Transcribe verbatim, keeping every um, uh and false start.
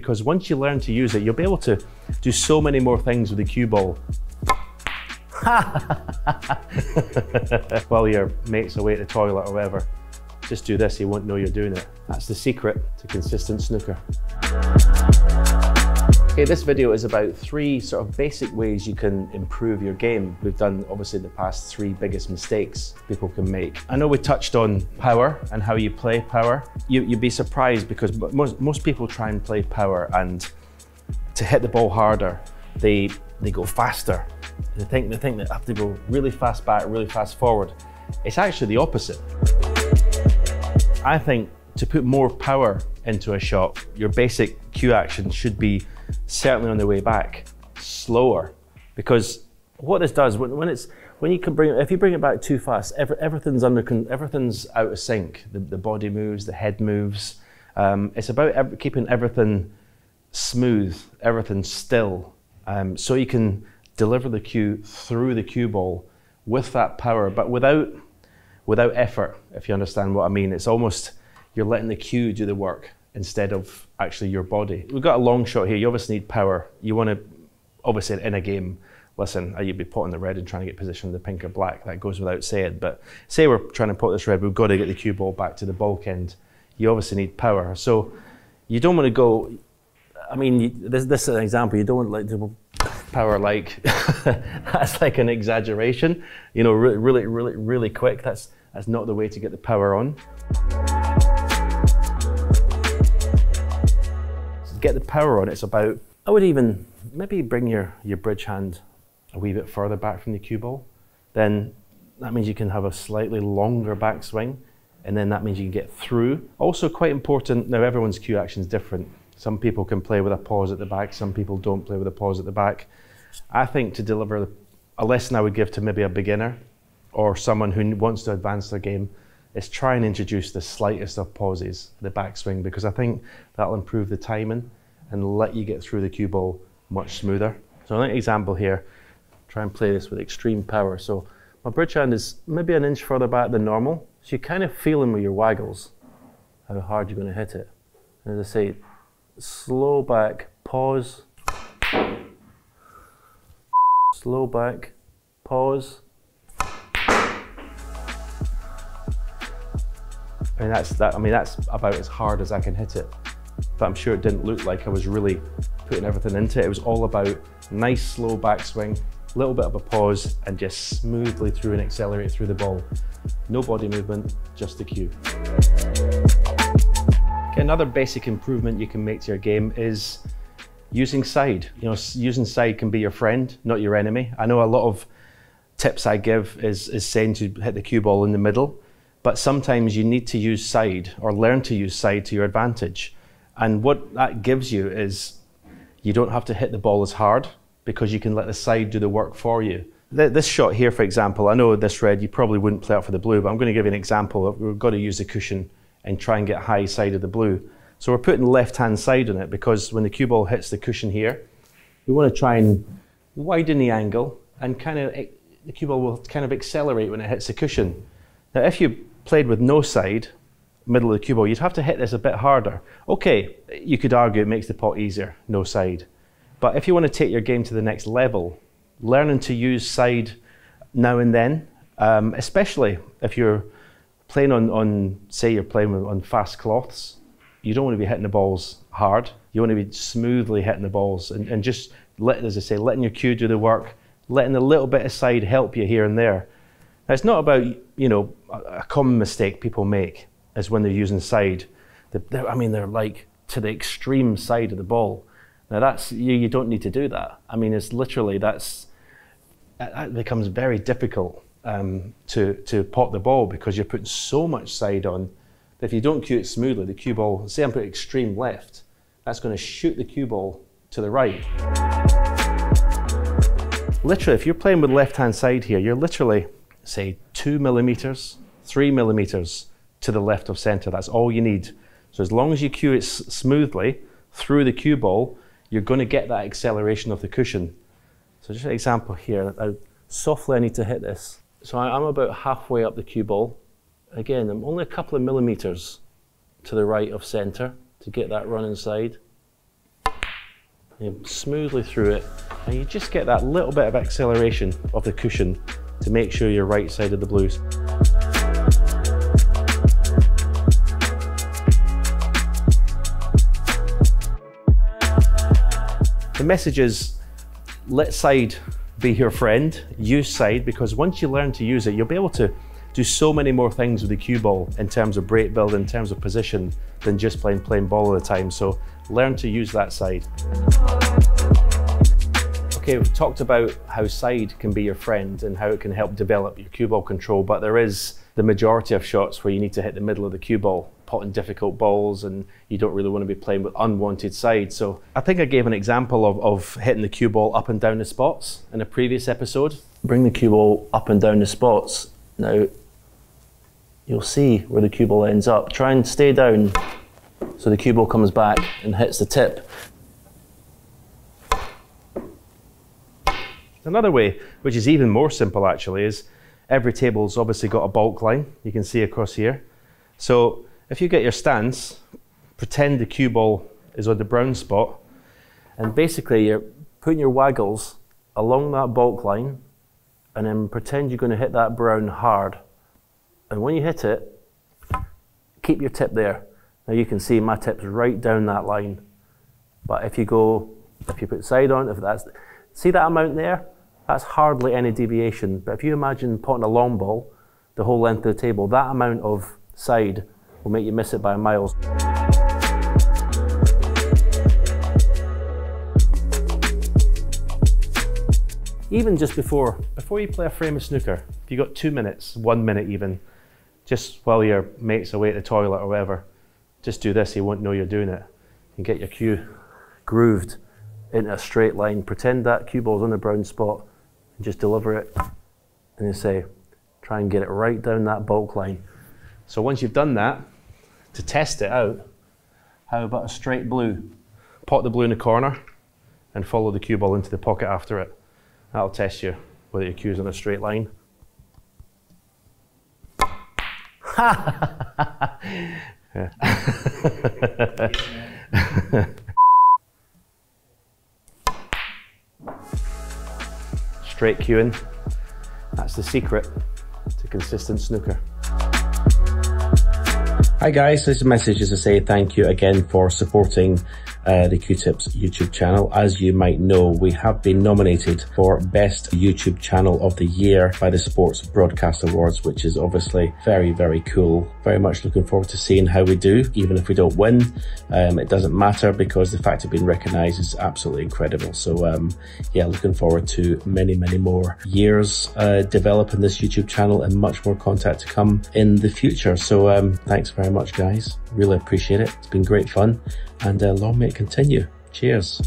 because once you learn to use it, you'll be able to do so many more things with the cue ball. While your mate's away at the toilet or whatever, just do this, he won't know you're doing it. That's the secret to consistent snooker. Okay, this video is about three sort of basic ways you can improve your game. We've done, obviously, the past three biggest mistakes people can make. I know we touched on power and how you play power. You, you'd be surprised because most, most people try and play power, and to hit the ball harder, they, they go faster. They think, they think they have to go really fast back, really fast forward. It's actually the opposite. I think to put more power into a shot, your basic cue action should be certainly on the way back, slower, because what this does when, when it's when you can bring if you bring it back too fast, every, everything's under everything's out of sync. The, the body moves, the head moves. Um, it's about every, keeping everything smooth, everything still, um, so you can deliver the cue through the cue ball with that power, but without without effort. If you understand what I mean, it's almost you're letting the cue do the work instead of actually your body. We've got a long shot here. You obviously need power. You want to, obviously in a game, listen, you'd be potting the red and trying to get position with the pink or black. That goes without saying. But say we're trying to pot this red, we've got to get the cue ball back to the bulk end. You obviously need power. So you don't want to go, I mean, you, this, this is an example. You don't want to like, power like, that's like an exaggeration. You know, really, really, really, really quick. That's, that's not the way to get the power on. Get the power on, it's about, I would even maybe bring your, your bridge hand a wee bit further back from the cue ball. Then that means you can have a slightly longer backswing, and then that means you can get through. Also quite important, now everyone's cue action is different. Some people can play with a pause at the back, some people don't play with a pause at the back. I think to deliver a lesson I would give to maybe a beginner or someone who wants to advance their game is try and introduce the slightest of pauses, the backswing, because I think that'll improve the timing and let you get through the cue ball much smoother. So an example here, try and play this with extreme power. So my bridge hand is maybe an inch further back than normal. So you're kind of feeling with your waggles how hard you're going to hit it. And as I say, slow back, pause, slow back, pause. I mean, that's, that, I mean, that's about as hard as I can hit it. But I'm sure it didn't look like I was really putting everything into it. It was all about nice, slow backswing, a little bit of a pause, and just smoothly through and accelerate through the ball. No body movement, just the cue. Okay, another basic improvement you can make to your game is using side. You know, using side can be your friend, not your enemy. I know a lot of tips I give is, is saying to hit the cue ball in the middle. But sometimes you need to use side or learn to use side to your advantage. And what that gives you is you don't have to hit the ball as hard because you can let the side do the work for you. This shot here, for example, I know this red, you probably wouldn't play out for the blue, but I'm going to give you an example. We've got to use the cushion and try and get high side of the blue. So we're putting left-hand side on it because when the cue ball hits the cushion here, we want to try and widen the angle and kind of, the cue ball will kind of accelerate when it hits the cushion. Now, if you played with no side, middle of the cue ball, you'd have to hit this a bit harder. Okay, you could argue it makes the pot easier, no side. But if you want to take your game to the next level, learning to use side now and then, um, especially if you're playing on, on, say you're playing on fast cloths, you don't want to be hitting the balls hard. You want to be smoothly hitting the balls and, and just, let, as I say, letting your cue do the work, letting a little bit of side help you here and there. Now, it's not about, you know, a common mistake people make is when they're using side. They're, they're, I mean, they're like to the extreme side of the ball. Now that's, you, you don't need to do that. I mean, it's literally, that's, that becomes very difficult um, to, to pot the ball because you're putting so much side on that if you don't cue it smoothly, the cue ball, say I'm putting extreme left, that's gonna shoot the cue ball to the right. Literally, if you're playing with left-hand side here, you're literally, say, two millimeters, three millimeters to the left of center. That's all you need. So as long as you cue it smoothly through the cue ball, you're going to get that acceleration of the cushion. So just an example here. I, softly I need to hit this. So I, I'm about halfway up the cue ball. Again, I'm only a couple of millimeters to the right of center to get that run inside. you smoothly through it, and you just get that little bit of acceleration of the cushion to make sure you're right side of the blues. The message is, let side be your friend, use side, because once you learn to use it, you'll be able to do so many more things with the cue ball in terms of break build, in terms of position, than just playing playing ball all the time. So learn to use that side. Okay, we've talked about how side can be your friend and how it can help develop your cue ball control, but there is the majority of shots where you need to hit the middle of the cue ball, potting difficult balls, and you don't really want to be playing with unwanted side. So I think I gave an example of, of hitting the cue ball up and down the spots in a previous episode. Bring the cue ball up and down the spots. Now, you'll see where the cue ball ends up. Try and stay down so the cue ball comes back and hits the tip. Another way, which is even more simple actually, is every table's obviously got a bulk line. You can see across here. So if you get your stance, pretend the cue ball is on the brown spot, and basically you're putting your waggles along that bulk line, and then pretend you're going to hit that brown hard. And when you hit it, keep your tip there. Now you can see my tip's right down that line. But if you go, if you put side on, if that's, see that amount there? That's hardly any deviation. But if you imagine potting a long ball, the whole length of the table, that amount of side will make you miss it by miles. Even just before, before you play a frame of snooker, if you've got two minutes, one minute even, just while your mate's away at the toilet or whatever, just do this, he won't know you're doing it. And get your cue grooved into a straight line. Pretend that cue ball's on the brown spot and just deliver it. And you say, try and get it right down that bulk line. So once you've done that, to test it out, how about a straight blue? Pot the blue in the corner and follow the cue ball into the pocket after it. That'll test you whether your cue's on a straight line. Straight cueing, that's the secret to consistent snooker. Hi guys, this message is to say thank you again for supporting uh, the Q-Tips YouTube channel. As you might know, we have been nominated for Best YouTube Channel of the Year by the Sports Broadcast Awards, which is obviously very, very cool. Very much looking forward to seeing how we do, even if we don't win. Um, it doesn't matter because the fact of being recognised is absolutely incredible. So um, yeah, looking forward to many, many more years uh, developing this YouTube channel and much more content to come in the future. So um, thanks very much guys, really appreciate it. It's been great fun, and uh, long may it continue. Cheers.